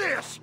this!